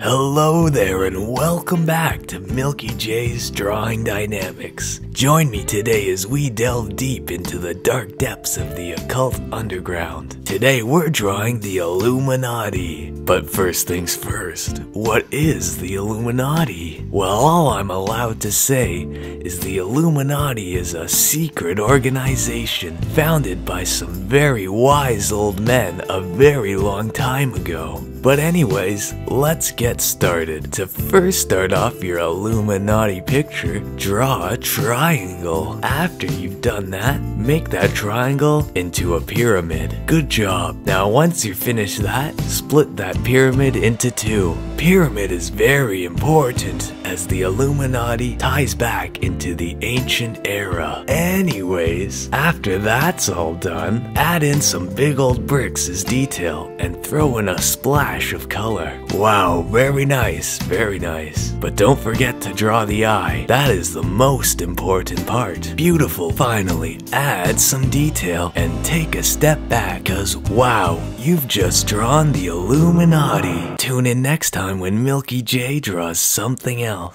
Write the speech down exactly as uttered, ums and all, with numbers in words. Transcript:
Hello there and welcome back to MilkyJ's Drawing Dynamics. Join me today as we delve deep into the dark depths of the occult underground. Today we're drawing the Illuminati. But first things first, what is the Illuminati? Well, all I'm allowed to say is the Illuminati is a secret organization founded by some very wise old men a very long time ago. But anyways, let's get started. To first start off your Illuminati picture, draw a triangle. After you've done that, make that triangle into a pyramid. Good job. Now once you finish that, split that pyramid into two. Pyramid is very important as the Illuminati ties back into the ancient era. Anyways, after that's all done, add in some big old bricks as detail and throw in a splash of color. Wow, very nice, very nice. But don't forget to draw the eye. That is the most important part. Beautiful. Finally, add some detail and take a step back because wow, you've just drawn the Illuminati. Tune in next time when MilkyJ draws something else.